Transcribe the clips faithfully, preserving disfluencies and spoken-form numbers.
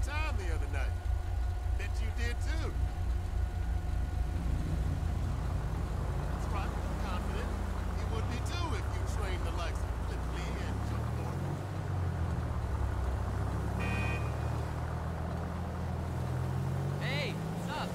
great time the other night. Bet you did too. That's right. I'm confident. You would be too if you trained the likes of Cliff Lee and Chuck Norton. Hey, what's up?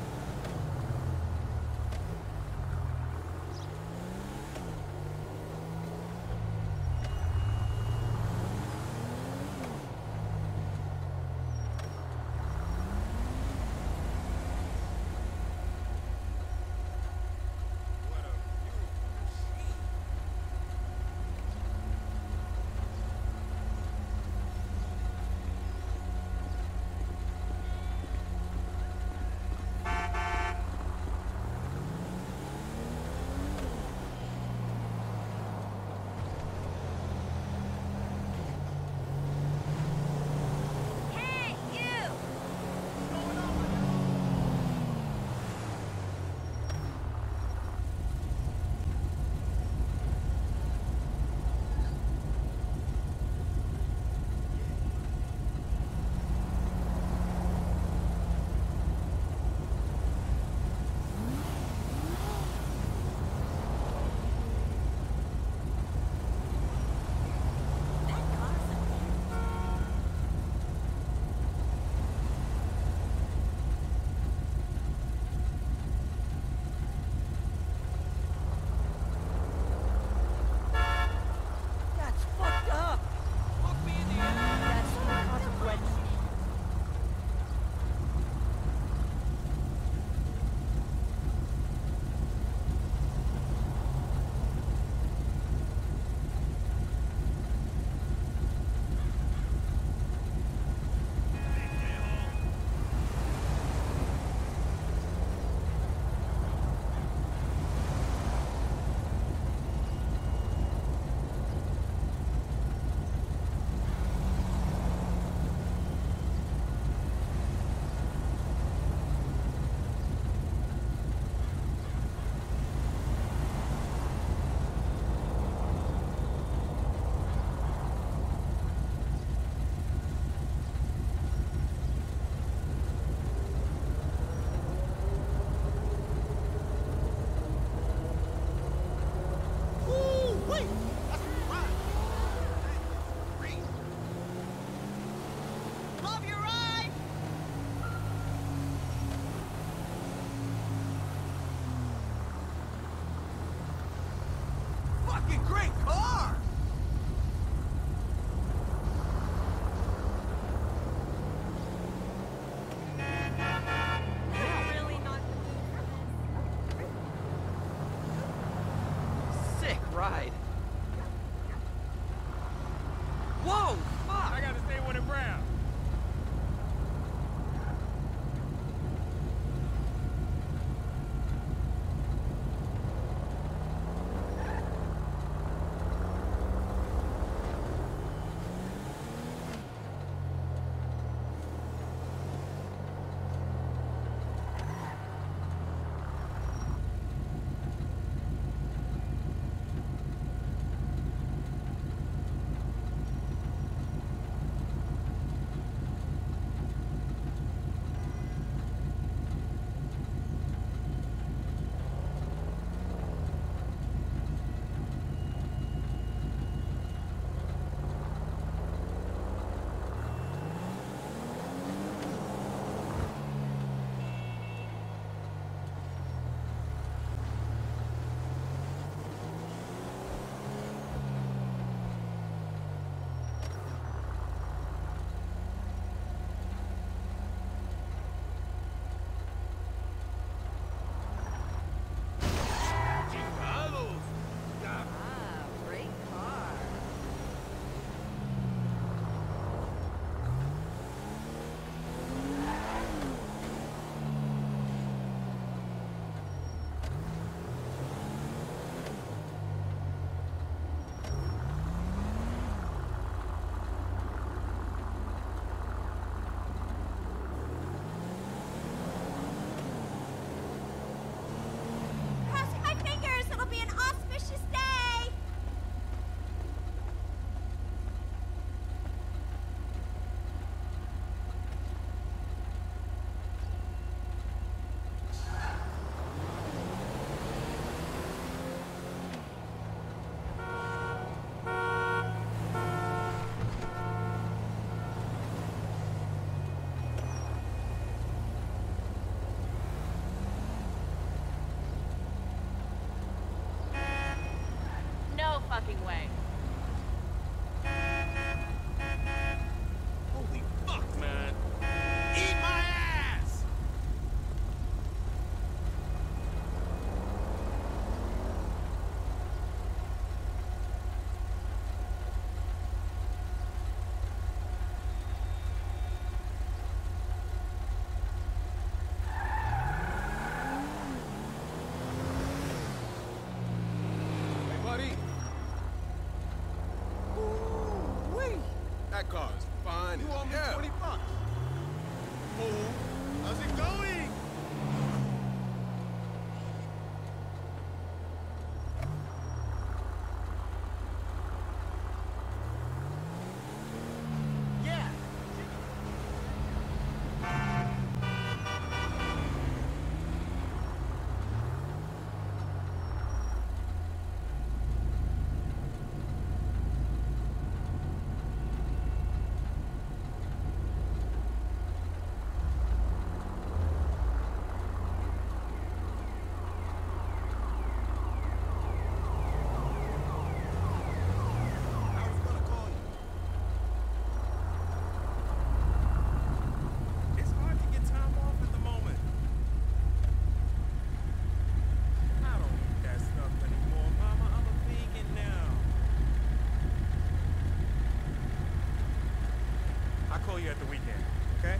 call you at the weekend, okay?